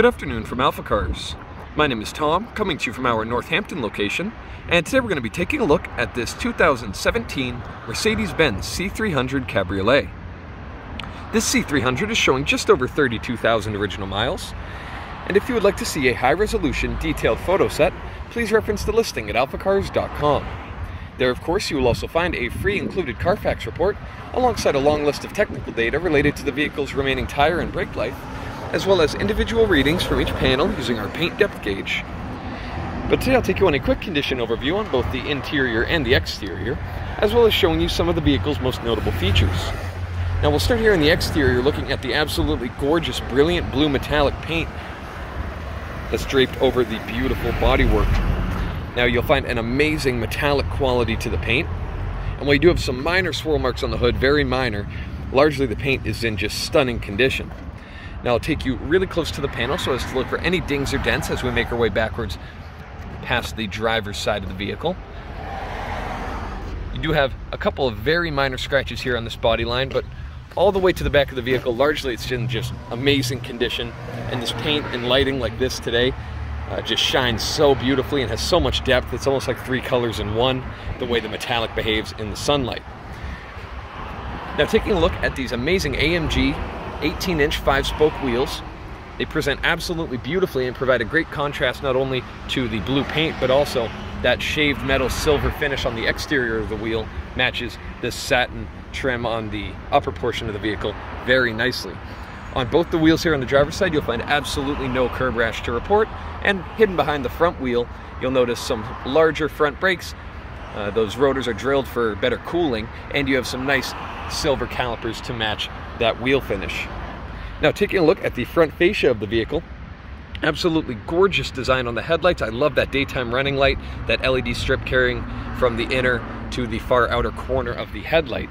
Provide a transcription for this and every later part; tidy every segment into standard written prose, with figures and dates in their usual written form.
Good afternoon from AlphaCars. My name is Tom, coming to you from our Northampton location, and today we're going to be taking a look at this 2017 Mercedes-Benz C300 Cabriolet. This C300 is showing just over 32,000 original miles, and if you would like to see a high-resolution, detailed photo set, please reference the listing at alphacars.com. There, of course, you will also find a free included Carfax report, alongside a long list of technical data related to the vehicle's remaining tire and brake life, as well as individual readings from each panel using our paint depth gauge. But today I'll take you on a quick condition overview on both the interior and the exterior, as well as showing you some of the vehicle's most notable features. Now we'll start here in the exterior looking at the absolutely gorgeous, brilliant blue metallic paint that's draped over the beautiful bodywork. Now you'll find an amazing metallic quality to the paint, and while you do have some minor swirl marks on the hood, very minor, largely the paint is in just stunning condition. Now I'll take you really close to the panel so as to look for any dings or dents as we make our way backwards past the driver's side of the vehicle. You do have a couple of very minor scratches here on this body line, but all the way to the back of the vehicle, largely it's in just amazing condition. And this paint and lighting like this today just shines so beautifully and has so much depth. It's almost like three colors in one, the way the metallic behaves in the sunlight. Now taking a look at these amazing AMG 18-inch 5-spoke wheels. They present absolutely beautifully and provide a great contrast not only to the blue paint, but also that shaved metal silver finish on the exterior of the wheel matches this satin trim on the upper portion of the vehicle very nicely. On both the wheels here on the driver's side, you'll find absolutely no curb rash to report, and hidden behind the front wheel, you'll notice some larger front brakes. Those rotors are drilled for better cooling, and you have some nice silver calipers to match that wheel finish. Now taking a look at the front fascia of the vehicle, absolutely gorgeous design on the headlights. I love that daytime running light, that LED strip carrying from the inner to the far outer corner of the headlight.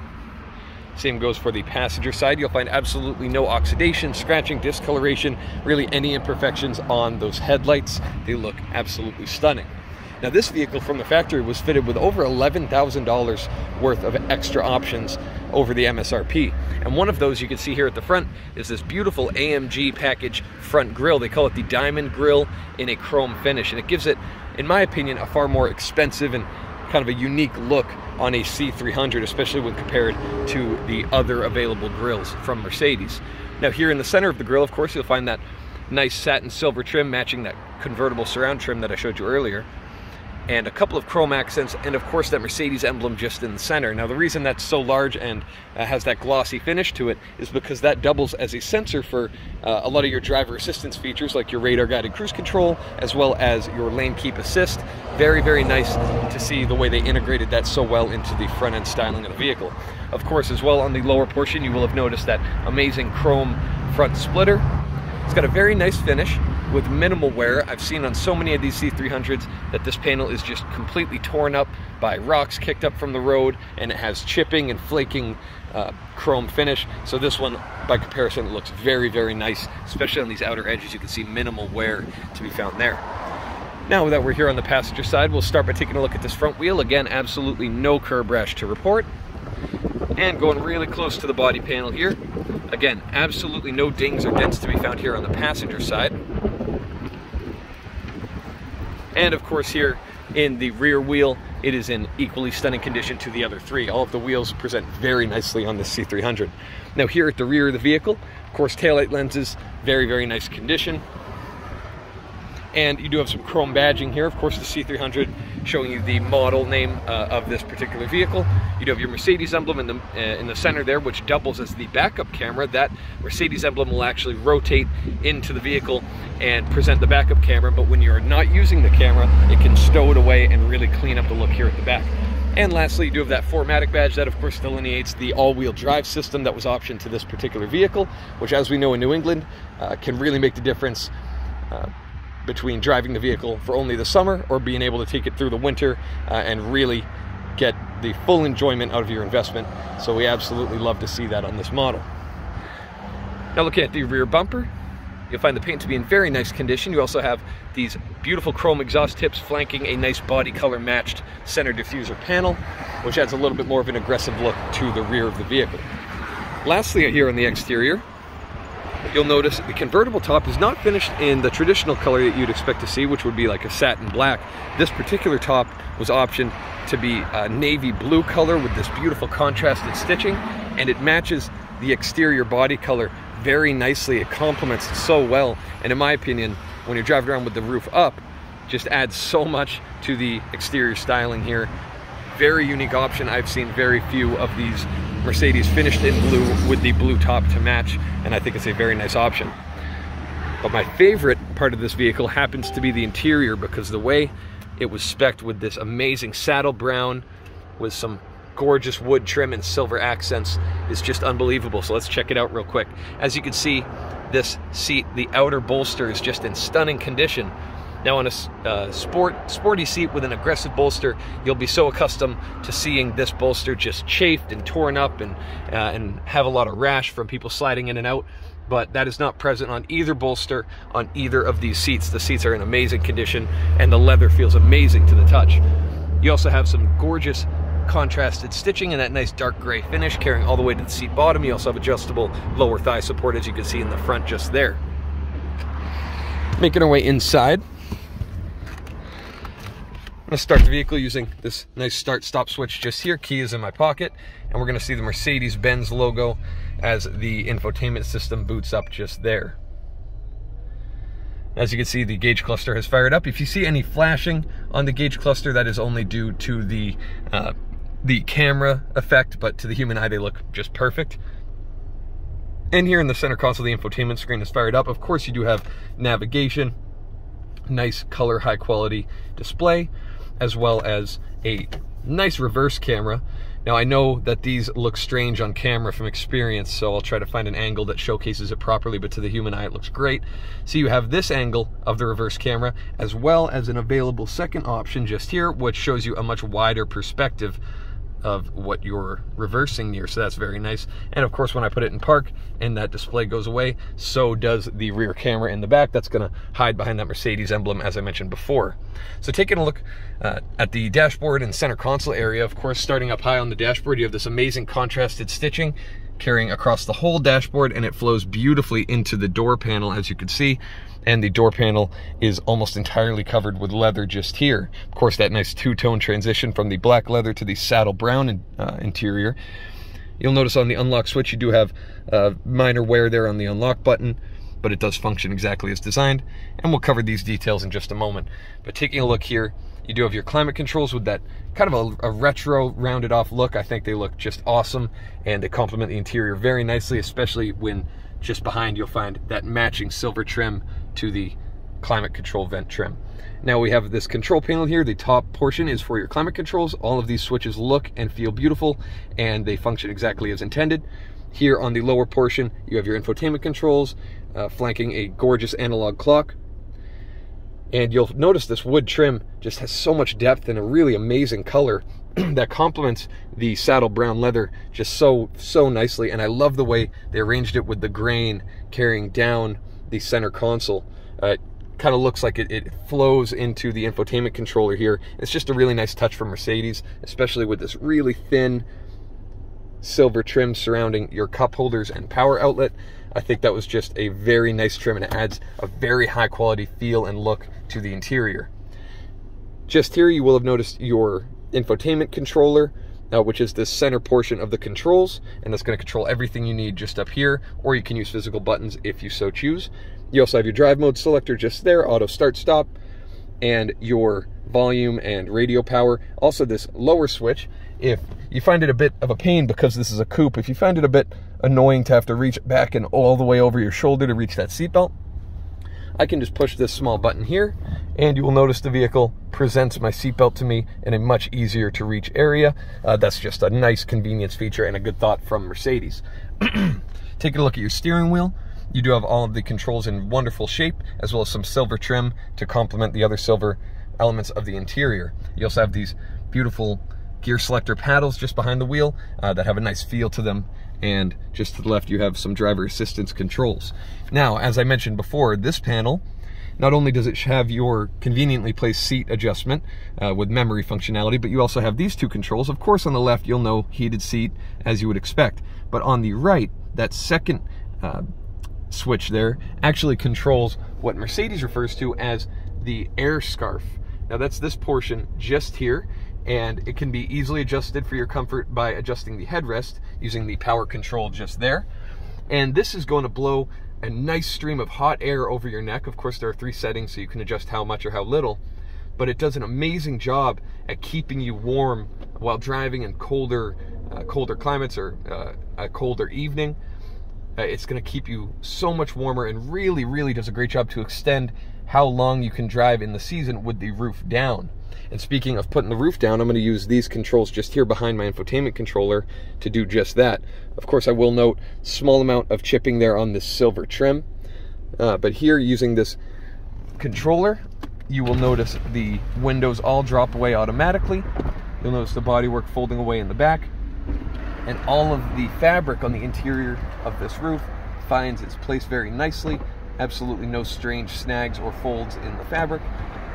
Same goes for the passenger side. You'll find absolutely no oxidation, scratching, discoloration, really any imperfections on those headlights. They look absolutely stunning. Now this vehicle from the factory was fitted with over $11,000 worth of extra options over the MSRP. And one of those you can see here at the front is this beautiful AMG package front grille. They call it the diamond grille in a chrome finish. And it gives it, in my opinion, a far more expensive and kind of a unique look on a C300, especially when compared to the other available grilles from Mercedes. Now here in the center of the grille, of course, you'll find that nice satin silver trim matching that convertible surround trim that I showed you earlier, and a couple of chrome accents, and of course that Mercedes emblem just in the center. Now the reason that's so large and has that glossy finish to it is because that doubles as a sensor for a lot of your driver assistance features like your radar guided cruise control, as well as your lane keep assist. Very, very nice to see the way they integrated that so well into the front end styling of the vehicle. Of course, as well on the lower portion, you will have noticed that amazing chrome front splitter. It's got a very nice finish with minimal wear. I've seen on so many of these C300s that this panel is just completely torn up by rocks kicked up from the road, and it has chipping and flaking chrome finish. So this one, by comparison, it looks very, very nice, especially on these outer edges. You can see minimal wear to be found there. Now that we're here on the passenger side, we'll start by taking a look at this front wheel. Again, absolutely no curb rash to report. And going really close to the body panel here, again, absolutely no dings or dents to be found here on the passenger side. And of course here in the rear wheel, it is in equally stunning condition to the other three. All of the wheels present very nicely on this C300. Now here at the rear of the vehicle, of course, taillight lenses, very, very nice condition. And you do have some chrome badging here. Of course, the C300 showing you the model name of this particular vehicle. You do have your Mercedes emblem in the center there, which doubles as the backup camera. That Mercedes emblem will actually rotate into the vehicle and present the backup camera, but when you're not using the camera, it can stow it away and really clean up the look here at the back. And lastly, you do have that 4Matic badge that, of course, delineates the all-wheel drive system that was optioned to this particular vehicle, which, as we know in New England, can really make the difference between driving the vehicle for only the summer or being able to take it through the winter and really get the full enjoyment out of your investment. So we absolutely love to see that on this model. Now looking at the rear bumper, you'll find the paint to be in very nice condition. You also have these beautiful chrome exhaust tips flanking a nice body color matched center diffuser panel, which adds a little bit more of an aggressive look to the rear of the vehicle. Lastly, here on the exterior, you'll notice the convertible top is not finished in the traditional color that you'd expect to see, which would be like a satin black. This particular top was optioned to be a navy blue color with this beautiful contrasted stitching, and it matches the exterior body color very nicely. It complements it so well, and in my opinion, when you're driving around with the roof up, just adds so much to the exterior styling here. Very unique option. I've seen very few of these Mercedes finished in blue with the blue top to match, and I think it's a very nice option. But my favorite part of this vehicle happens to be the interior, because the way it was spec'd with this amazing saddle brown with some gorgeous wood trim and silver accents is just unbelievable. So let's check it out real quick. As you can see, this seat, the outer bolster is just in stunning condition. Now on a sporty seat with an aggressive bolster, you'll be so accustomed to seeing this bolster just chafed and torn up and have a lot of rash from people sliding in and out, but that is not present on either bolster on either of these seats. The seats are in amazing condition, and the leather feels amazing to the touch. You also have some gorgeous contrasted stitching and that nice dark gray finish carrying all the way to the seat bottom. You also have adjustable lower thigh support, as you can see in the front just there. Making our way inside, I'm gonna start the vehicle using this nice start-stop switch just here. Key is in my pocket, and we're gonna see the Mercedes-Benz logo as the infotainment system boots up just there. As you can see, the gauge cluster has fired up. If you see any flashing on the gauge cluster, that is only due to the camera effect, but to the human eye, they look just perfect. And here in the center console, the infotainment screen is fired up. Of course, you do have navigation, nice color, high quality display, as well as a nice reverse camera. Now I know that these look strange on camera from experience, so I'll try to find an angle that showcases it properly, but to the human eye it looks great. So you have this angle of the reverse camera, as well as an available second option just here, which shows you a much wider perspective of what you're reversing near, so that's very nice. And of course, when I put it in park and that display goes away, so does the rear camera in the back. That's gonna hide behind that Mercedes emblem, as I mentioned before. So taking a look at the dashboard and center console area, of course, starting up high on the dashboard, you have this amazing contrasted stitching carrying across the whole dashboard, and it flows beautifully into the door panel, as you can see. And the door panel is almost entirely covered with leather just here. Of course, that nice two-tone transition from the black leather to the saddle brown interior. You'll notice on the unlock switch, you do have minor wear there on the unlock button, but it does function exactly as designed. And we'll cover these details in just a moment. But taking a look here, you do have your climate controls with that kind of a retro rounded off look. I think they look just awesome, and they complement the interior very nicely, especially when just behind you'll find that matching silver trim to the climate control vent trim. Now we have this control panel here. The top portion is for your climate controls. All of these switches look and feel beautiful, and they function exactly as intended. Here on the lower portion, you have your infotainment controls, flanking a gorgeous analog clock. And you'll notice this wood trim just has so much depth and a really amazing color that complements the saddle brown leather just so nicely. And I love the way they arranged it with the grain carrying down the center console. It kind of looks like it flows into the infotainment controller here. It's just a really nice touch from Mercedes, especially with this really thin silver trim surrounding your cup holders and power outlet. I think that was just a very nice trim, and it adds a very high quality feel and look to the interior. Just here you will have noticed your infotainment controller, which is this center portion of the controls, and that's going to control everything you need just up here, or you can use physical buttons if you so choose. You also have your drive mode selector just there, auto start stop, and your volume and radio power. Also this lower switch, if you find it a bit of a pain, because this is a coupe, if you find it a bit annoying to have to reach back and all the way over your shoulder to reach that seatbelt, I can just push this small button here, and you will notice the vehicle presents my seatbelt to me in a much easier to reach area. That's just a nice convenience feature and a good thought from Mercedes. Taking a look at your steering wheel, you do have all of the controls in wonderful shape, as well as some silver trim to complement the other silver elements of the interior. You also have these beautiful gear selector paddles just behind the wheel that have a nice feel to them, and just to the left you have some driver assistance controls. Now, as I mentioned before, this panel, not only does it have your conveniently placed seat adjustment with memory functionality, but you also have these two controls. Of course, on the left you'll know heated seat, as you would expect, but on the right, that second switch there actually controls what Mercedes refers to as the Air Scarf. Now that's this portion just here, and it can be easily adjusted for your comfort by adjusting the headrest using the power control just there. And this is going to blow a nice stream of hot air over your neck. Of course, there are three settings, so you can adjust how much or how little, but it does an amazing job at keeping you warm while driving in colder climates or a colder evening. It's going to keep you so much warmer and really, really does a great job to extend how long you can drive in the season with the roof down. And speaking of putting the roof down, I'm going to use these controls just here behind my infotainment controller to do just that. Of course, I will note small amount of chipping there on this silver trim, but here using this controller, you will notice the windows all drop away automatically. You'll notice the bodywork folding away in the back, and all of the fabric on the interior of this roof finds its place very nicely. Absolutely no strange snags or folds in the fabric,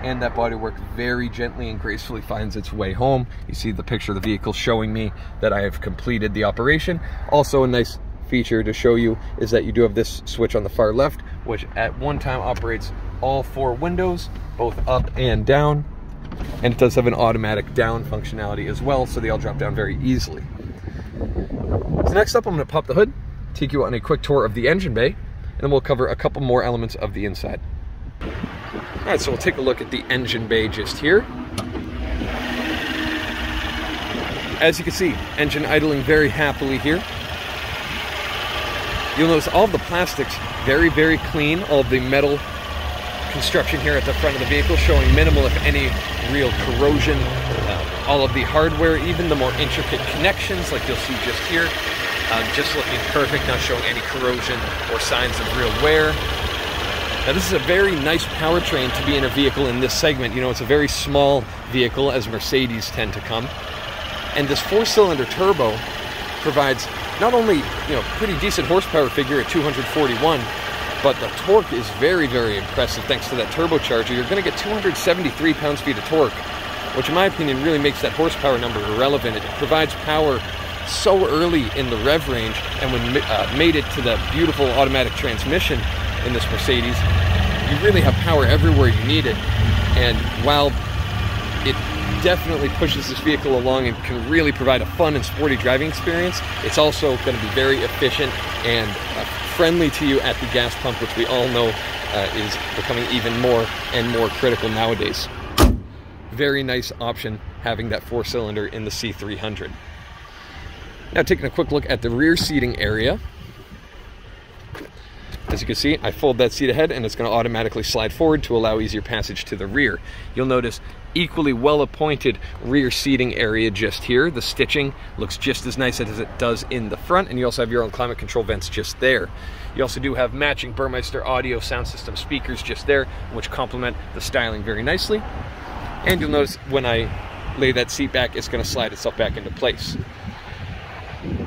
and that bodywork very gently and gracefully finds its way home. You see the picture of the vehicle showing me that I have completed the operation. Also, a nice feature to show you is that you do have this switch on the far left, which at one time operates all four windows, both up and down, and it does have an automatic down functionality as well, so they all drop down very easily. So next up, I'm going to pop the hood, take you on a quick tour of the engine bay, and then we'll cover a couple more elements of the inside. All right, so we'll take a look at the engine bay just here. As you can see, engine idling very happily here. You'll notice all of the plastics very, very clean. All of the metal construction here at the front of the vehicle showing minimal, if any, real corrosion. All of the hardware, even the more intricate connections like you'll see just here, just looking perfect, not showing any corrosion or signs of real wear. Now this is a very nice powertrain to be in a vehicle in this segment. You know, it's a very small vehicle, as Mercedes tend to come. And this four-cylinder turbo provides not only, you know, pretty decent horsepower figure at 241, but the torque is very, very impressive thanks to that turbocharger. You're going to get 273 pounds-feet of torque, which in my opinion really makes that horsepower number irrelevant. It provides power so early in the rev range, and when mated to the beautiful automatic transmission in this Mercedes, you really have power everywhere you need it. And while it definitely pushes this vehicle along and can really provide a fun and sporty driving experience, it's also going to be very efficient and friendly to you at the gas pump, which we all know is becoming even more and more critical nowadays. Very nice option having that four-cylinder in the C300. Now taking a quick look at the rear seating area. As you can see, I fold that seat ahead and it's going to automatically slide forward to allow easier passage to the rear. You'll notice equally well-appointed rear seating area just here. The stitching looks just as nice as it does in the front, and you also have your own climate control vents just there. You also do have matching Burmester audio sound system speakers just there, which complement the styling very nicely. And you'll notice when I lay that seat back, it's going to slide itself back into place.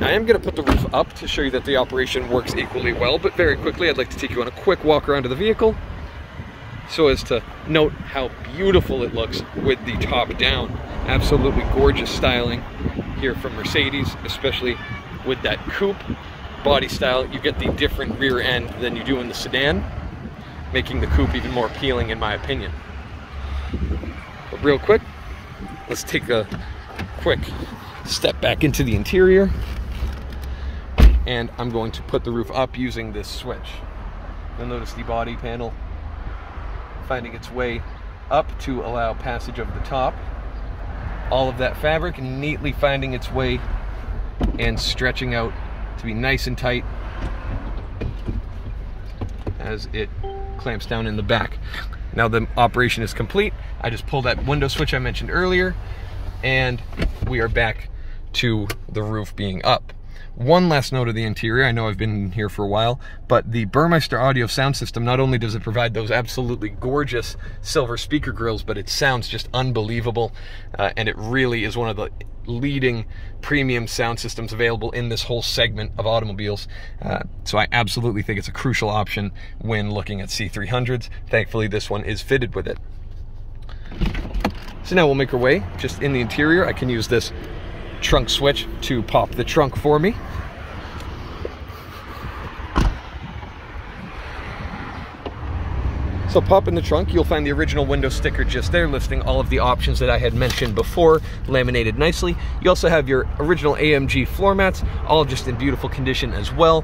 Now, I am going to put the roof up to show you that the operation works equally well, but very quickly I'd like to take you on a quick walk around to the vehicle so as to note how beautiful it looks with the top down. Absolutely gorgeous styling here from Mercedes, especially with that coupe body style. You get the different rear end than you do in the sedan, making the coupe even more appealing in my opinion. But real quick, let's take a quick step back into the interior, and I'm going to put the roof up using this switch. You'll notice the body panel finding its way up to allow passage of the top. All of that fabric neatly finding its way and stretching out to be nice and tight as it clamps down in the back. Now the operation is complete. I just pulled that window switch I mentioned earlier, and we are back to the roof being up. One last note of the interior. I know I've been here for a while, but the Burmester audio sound system, not only does it provide those absolutely gorgeous silver speaker grills, but it sounds just unbelievable, and it really is one of the leading premium sound systems available in this whole segment of automobiles. So I absolutely think it's a crucial option when looking at C300s. Thankfully, this one is fitted with it. So now we'll make our way just in the interior. I can use this trunk switch to pop the trunk for me. also pop in the trunk, you'll find the original window sticker just there, listing all of the options that I had mentioned before, laminated nicely. You also have your original AMG floor mats, all just in beautiful condition as well.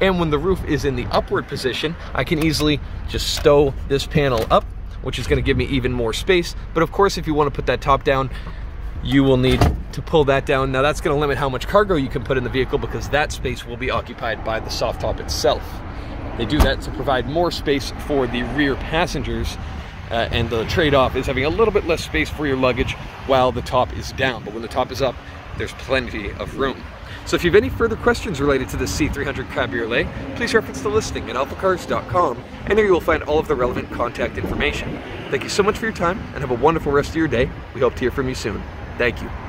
And when the roof is in the upward position, I can easily just stow this panel up, which is going to give me even more space. But of course, if you want to put that top down, you will need to pull that down. Now that's going to limit how much cargo you can put in the vehicle, because that space will be occupied by the soft top itself. They do that to provide more space for the rear passengers, and the trade-off is having a little bit less space for your luggage while the top is down. But when the top is up, there's plenty of room. So if you have any further questions related to the C300 Cabriolet, please reference the listing at alphacars.com, and there you will find all of the relevant contact information. Thank you so much for your time, and have a wonderful rest of your day. We hope to hear from you soon. Thank you.